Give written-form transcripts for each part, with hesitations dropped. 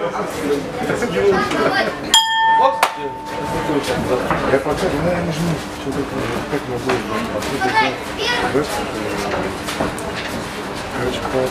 Я пока не жму, как мы будем. Короче, хорошо.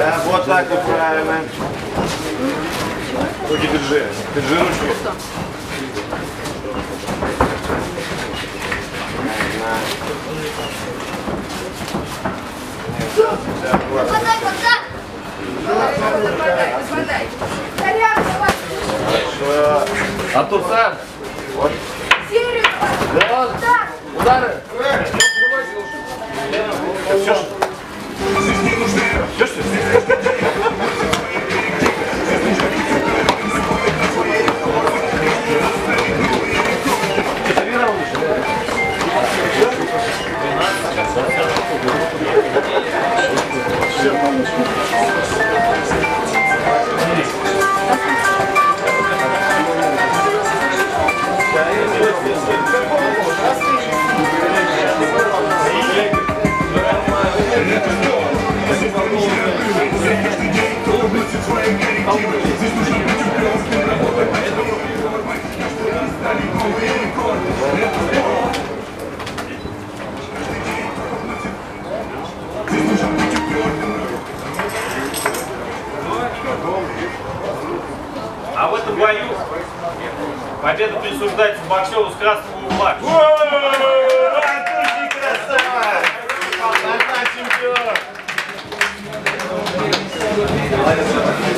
Да, вот так и правильно. Руки держи. Держи ручки. Вот так, вот так. А то сам. Вот. Да. Удары. Все, а в этом бою победа присуждается Боксёву с красного угла. Красава!